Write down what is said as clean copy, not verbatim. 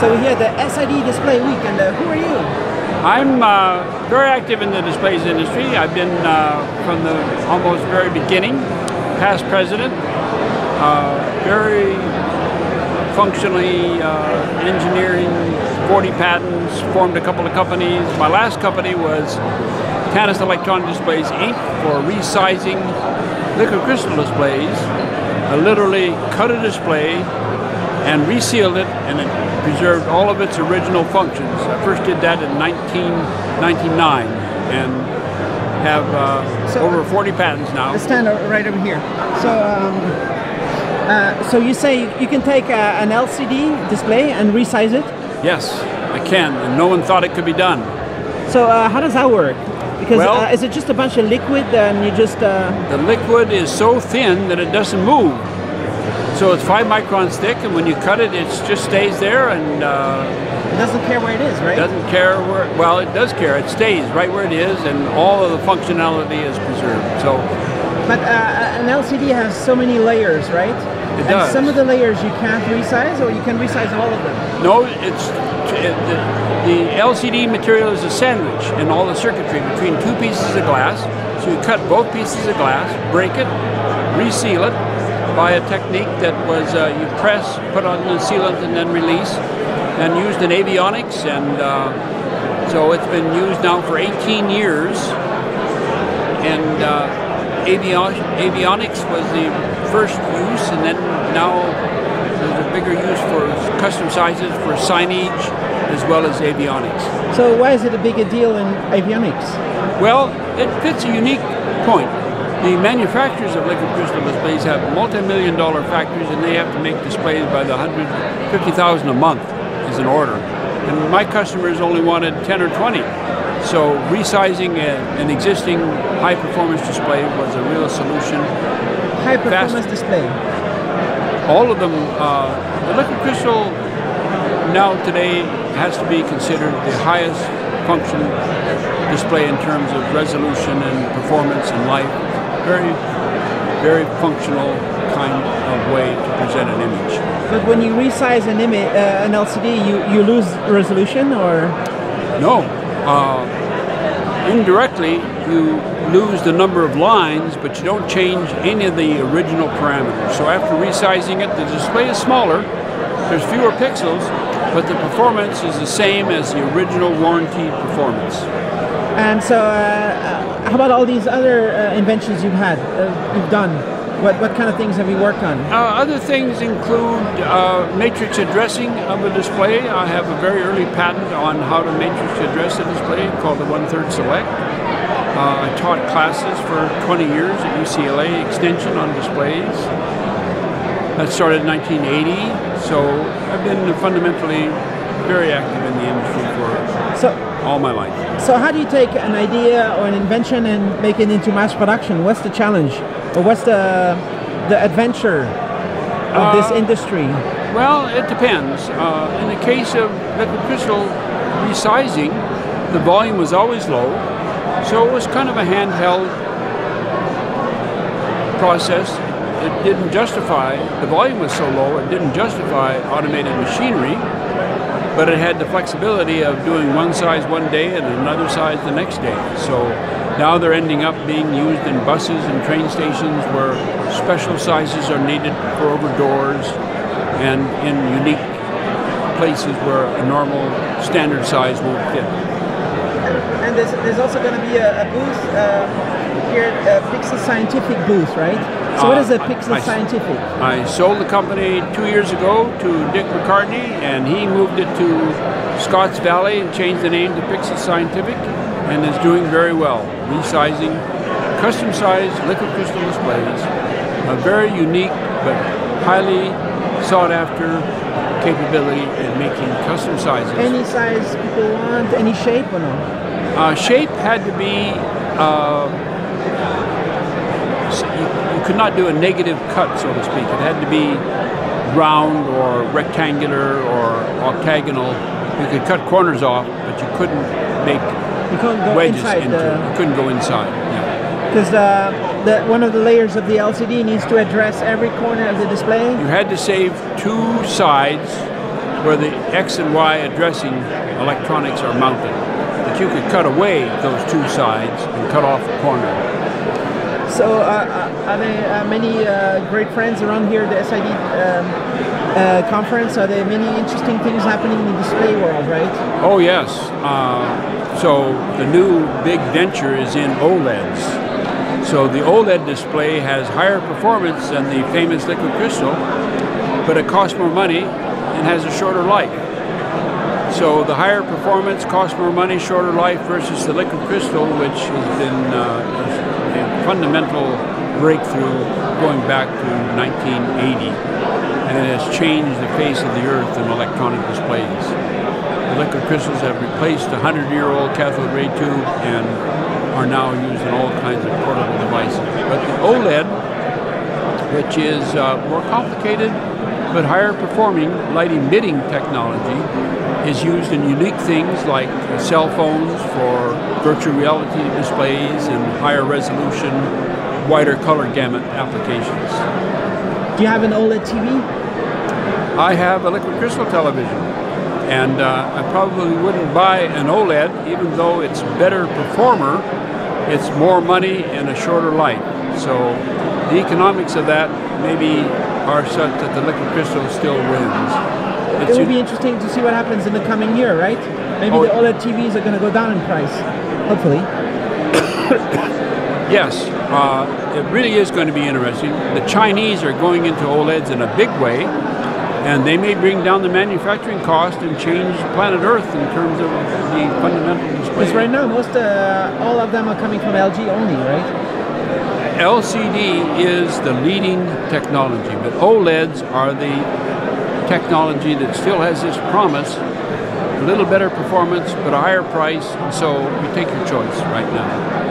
So we're here at the SID Display Week, and who are you? I'm very active in the displays industry. I've been from the almost very beginning, past president, very functionally engineering, 40 patents, formed a couple of companies. My last company was Tannas Electronic Displays Inc for resizing liquid crystal displays. I literally cut a display and resealed it, and it preserved all of its original functions. I first did that in 1999 and have over 40 patents now. Let's stand right over here. So, you say you can take an LCD display and resize it? Yes, I can, and no one thought it could be done. So how does that work? Because well, is it just a bunch of liquid and you just... The liquid is so thin that it doesn't move. So it's 5 microns thick, and when you cut it, it just stays there, and... it doesn't care where it is, right? Doesn't care where... Well, it does care. It stays right where it is, and all of the functionality is preserved. So... But an LCD has so many layers, right? It does. And some of the layers you can't resize, or you can resize all of them? No, it's... The LCD material is a sandwich in all the circuitry between two pieces of glass. So you cut both pieces of glass, break it, reseal it by a technique that was you press, put on the sealant, and then release, and used in avionics. And so it's been used now for 18 years. And avionics was the first use, and then now there's a bigger use for custom sizes, for signage, as well as avionics. So why is it a bigger deal in avionics? Well, it fits a unique point. The manufacturers of liquid crystal displays have multi-million-dollar factories, and they have to make displays by the 150,000 a month is an order. And my customers only wanted 10 or 20. So resizing an existing high-performance display was a real solution. High-performance display? All of them, the liquid crystal now today has to be considered the highest function display in terms of resolution and performance and light. Very, very functional kind of way to present an image. But when you resize an image, an LCD, you lose resolution, or? No. Indirectly, you lose the number of lines, but you don't change any of the original parameters. So after resizing it, the display is smaller, there's fewer pixels, but the performance is the same as the original warranty performance. And so how about all these other inventions you've had, you've done? What kind of things have you worked on? Other things include matrix addressing of a display. I have a very early patent on how to matrix address a display called the 1/3 Select. I taught classes for 20 years at UCLA Extension on displays. That started in 1980, so I've been fundamentally very active in the industry for all my life. So how do you take an idea or an invention and make it into mass production? What's the challenge? Or what's the adventure of this industry? Well, it depends. In the case of liquid crystal resizing, the volume was always low, so it was kind of a handheld process. It didn't justify, the volume was so low, it didn't justify automated machinery, but it had the flexibility of doing one size one day and another size the next day. So now they're ending up being used in buses and train stations where special sizes are needed for over doors and in unique places where a normal standard size won't fit. And there's also going to be a booth here, a Pixel Scientific booth, right? So what is a Pixel Scientific? I sold the company 2 years ago to Dick McCartney, and he moved it to Scotts Valley and changed the name to Pixel Scientific, and is doing very well, resizing custom-sized liquid crystal displays, a very unique but highly sought-after capability in making custom sizes. Any size people want, any shape or no? Shape had to be, you could not do a negative cut, so to speak. It had to be round or rectangular or octagonal. You could cut corners off, but you couldn't make wedges into it. You couldn't go inside. Because one of the layers of the LCD needs to address every corner of the display? You had to save two sides, where the X and Y addressing electronics are mounted. That you could cut away those two sides and cut off a corner. So are there many great friends around here at the SID conference? Are there many interesting things happening in the display world, right? Oh yes. So the new big venture is in OLEDs. So the OLED display has higher performance than the famous liquid crystal, but it costs more money and has a shorter life. So the higher performance costs more money, shorter life versus the liquid crystal, which has been a fundamental breakthrough going back to 1980, and it has changed the face of the earth in electronic displays. The liquid crystals have replaced the 100-year-old cathode ray tube and are now used in all kinds of portable devices. But the OLED, which is more complicated but higher performing light emitting technology, is used in unique things like cell phones for virtual reality displays and higher resolution, wider color gamut applications. Do you have an OLED TV? I have a liquid crystal television, and I probably wouldn't buy an OLED, even though it's a better performer. It's more money and a shorter life. So the economics of that maybe are such that the liquid crystal still wins. It will be interesting to see what happens in the coming year, right? Maybe the OLED TVs are going to go down in price, hopefully. Yes, it really is going to be interesting. The Chinese are going into OLEDs in a big way, and they may bring down the manufacturing cost and change planet Earth in terms of the fundamental display. Because right now, most all of them are coming from LG only, right? LCD is the leading technology, but OLEDs are the technology that still has this promise, a little better performance, but a higher price, so you take your choice right now.